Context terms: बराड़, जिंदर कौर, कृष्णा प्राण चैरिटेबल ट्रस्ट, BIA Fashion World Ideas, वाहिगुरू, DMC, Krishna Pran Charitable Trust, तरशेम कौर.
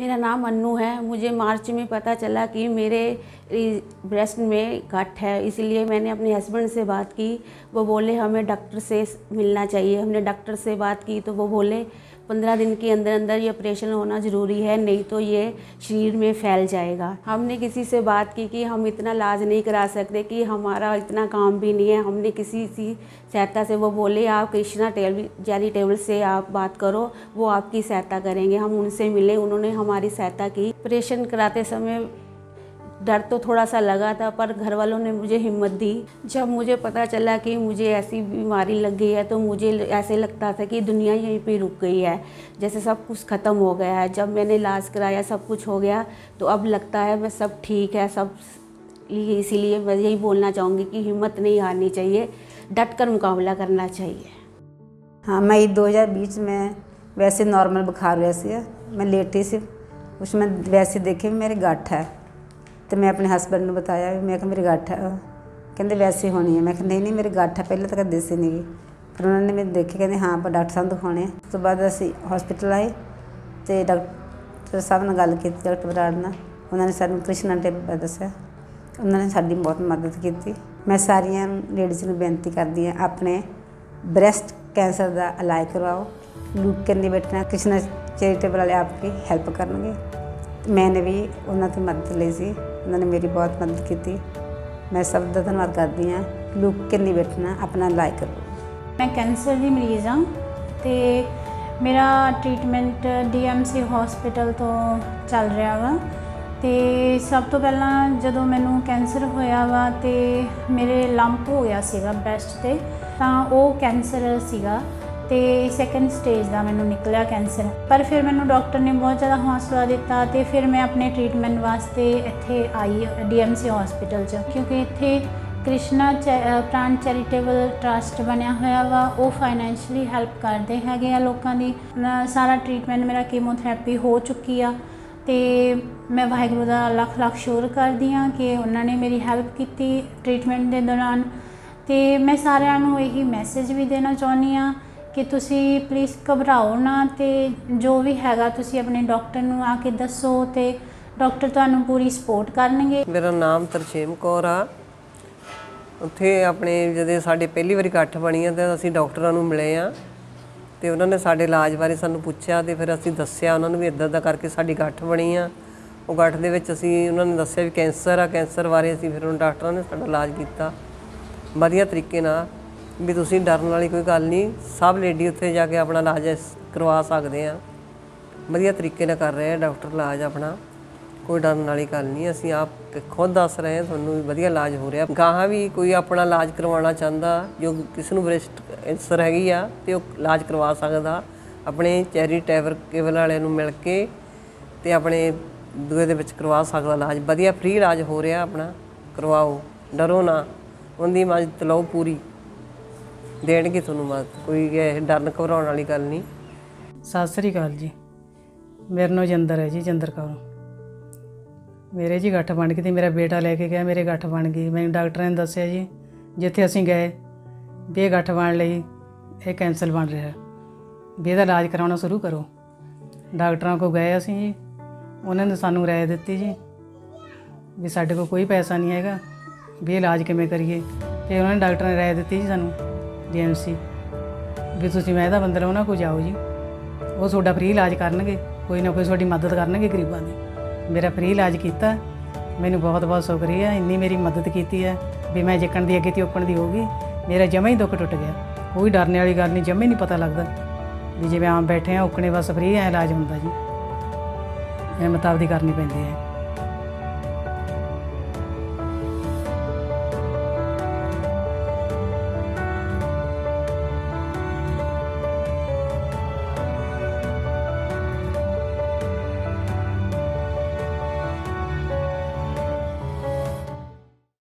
मेरा नाम अन्नू है। मुझे मार्च में पता चला कि मेरे ब्रेस्ट में गट है, इसलिए मैंने अपने हस्बैंड से बात की। वो बोले हमें डॉक्टर से मिलना चाहिए। हमने डॉक्टर से बात की तो वो बोले 15 दिन के अंदर अंदर ये ऑपरेशन होना ज़रूरी है, नहीं तो ये शरीर में फैल जाएगा। हमने किसी से बात की कि हम इतना इलाज नहीं करा सकते, कि हमारा इतना काम भी नहीं है। हमने किसी की सहायता से, वो बोले आप कृष्णा चैरिटेबल से आप बात करो, वो आपकी सहायता करेंगे। हम उनसे मिले, उन्होंने हमारी सहायता की। ऑपरेशन कराते समय डर तो थोड़ा सा लगा था, पर घर वालों ने मुझे हिम्मत दी। जब मुझे पता चला कि मुझे ऐसी बीमारी लग गई है, तो मुझे ऐसे लगता था कि दुनिया यहीं पे रुक गई है, जैसे सब कुछ ख़त्म हो गया है। जब मैंने इलाज कराया, सब कुछ हो गया, तो अब लगता है मैं सब ठीक है सब। इसीलिए मैं यही बोलना चाहूँगी कि हिम्मत नहीं हारनी चाहिए, डट कर मुकाबला करना चाहिए। हाँ, मई 2020 में वैसे नॉर्मल बुखार वैसे मैं लेटी सी, उसमें वैसे देखी मेरे गट है, तो मैं अपने हस्बैंड ने बताया, मैं कहा मेरी गट है, कहते वैसे होनी है। मैं कहा नहीं नहीं मेरी गट है, पहले तो कहीं दसी नहीं गई। फिर उन्होंने मैं देखे, कहते हाँ पर डॉक्टर साहब दिखाने। उस तो बाद असी हॉस्पिटल आए तो डॉक्टर साहब ने गल की, डॉक्टर बराड़ ने, उन्होंने सानू कृष्णा टेबल दसिया, उन्होंने साडी बहुत मदद की। मैं सारिया लेडीज़ को बेनती करती हाँ, अपने ब्रेस्ट कैंसर का इलाज करवाओ। लूकन नहीं बैठना, कृष्णा चैरिटेबल वाले आपकी हैल्प करेंगे। मैंने भी उन्होंने मदद ली सी, उन्होंने मेरी बहुत मदद की। मैं सब का धन्यवाद करती हाँ। लुक के नहीं बैठना, अपना इलाज करो। मैं कैंसर की मरीज़ हाँ, तो मेरा ट्रीटमेंट DMC हॉस्पिटल तो चल रहा वा। तो सब तो पहला जदों मैनू कैंसर होया वा, तो मेरे लंप हो गया सीगा ब्रेस्ट ते, तां ओह कैंसर सीगा, तो सैकेंड स्टेज का मैनू निकलिया कैंसर। पर फिर मैनू डॉक्टर ने बहुत ज़्यादा हौसला दिता, तो फिर मैं अपने ट्रीटमेंट वास्ते इत्थे आई DMC हॉस्पिटल च, क्योंकि इत्थे कृष्णा प्राण चैरिटेबल ट्रस्ट बनिया होया वा। वो फाइनैंशली हैल्प करते हैं लोगों की। सारा ट्रीटमेंट मेरा कीमोथेरेपी हो चुकी आ, तो मैं वाहिगुरू का लख लख शुक्र करती हाँ कि उन्होंने मेरी हैल्प की ट्रीटमेंट के दौरान। तो मैं सारिਆਂ नू यही मैसेज भी देना चाहती हाँ कि तुसी प्लीज़ घबराओ ना, तो जो भी हैगा तुसी अपने डॉक्टर नू आके दसो, तो डॉक्टर तुहानू पूरी सपोर्ट करनगे। मेरा नाम तरशेम कौर आ। उत्थे अपने जदे साडे पहली वारी इकट्ठ बणी आ, तो असी डॉक्टरां नू मिले आ, तो उन्होंने साडे इलाज बारे सानू पुछया, तो फिर असी दस्या उन्होंने भी इदां इदां करके साडी गांठ बणी आ। वो गांठ दे विच असी उन्होंने दस्या भी कैंसर आ, कैंसर बारे असी फिर उन डॉक्टरां ने साडा इलाज कीता वधिया तरीके नाल। भी तुसीं डरन वाली कोई गल नहीं, सब लेडी उत्थे जाके अपना इलाज करवा सकदे आ। वधिया तरीके नाल कर रहे डॉक्टर इलाज अपना, कोई डरन वाली गल नहीं। असीं आप खुद दस रहे हैं, तुहानूं भी वधिया इलाज हो रहा। गाहां भी कोई अपना इलाज करवाना चाहता, जो किसी नूं ब्रेस्ट कैंसर हैगी आ, तो वो इलाज करवा सकदा अपने चैरिटेबल वालिआं नूं मिल के, तो अपने दूए दे विच करवा सकदा इलाज। वधिया फ्री इलाज हो रहा अपना, करवाओ, डरो ना, उन्हदी मदद लओ पूरी, देणगे तुहानूं मदद। कोई डरन घबराउण वाली गल नहीं। सत श्री अकाल जी, मेरा नाम जिंदर है जी, जिंदर कौर। मेरे जी गठ बन गई थी, मेरा बेटा लेके गया, मेरे गठ बन गई। मैं डॉक्टर ने दसिया जी, जिथे असी गए भी यह गठ बन लई, यह कैंसल बन रहा है, भी इसका इलाज करवाना शुरू करो। डॉक्टरों को गए असी जी, उन्होंने सानू राय दी जी भी साढ़े कोई पैसा नहीं हैगा, भी इलाज किवें करिए। फिर उन्होंने डॉक्टर ने राय दी जी सानू DMC भी तुसीं मैं इहदा बंदल उन्हां को जाओ जी, वो तुहाडा फ्री इलाज करनगे, कोई ना कोई तुहाडी मदद करनगे गरीबां दी। मेरा फ्री इलाज कीता, मैनूं बहुत बहुत शुक्रिया, इन्नी मेरी मदद कीती है भी मैं जिकण दी अगे ते ओपण दी होगी। मेरा जमा ही दुख टुट गया, कोई डरने वाली गल नहीं, जमे नहीं पता लगदा भी जिवें आम बैठे आ, उकणे बस फ्री इलाज हुंदा जी, एह मताबदी करनी पैंदी है।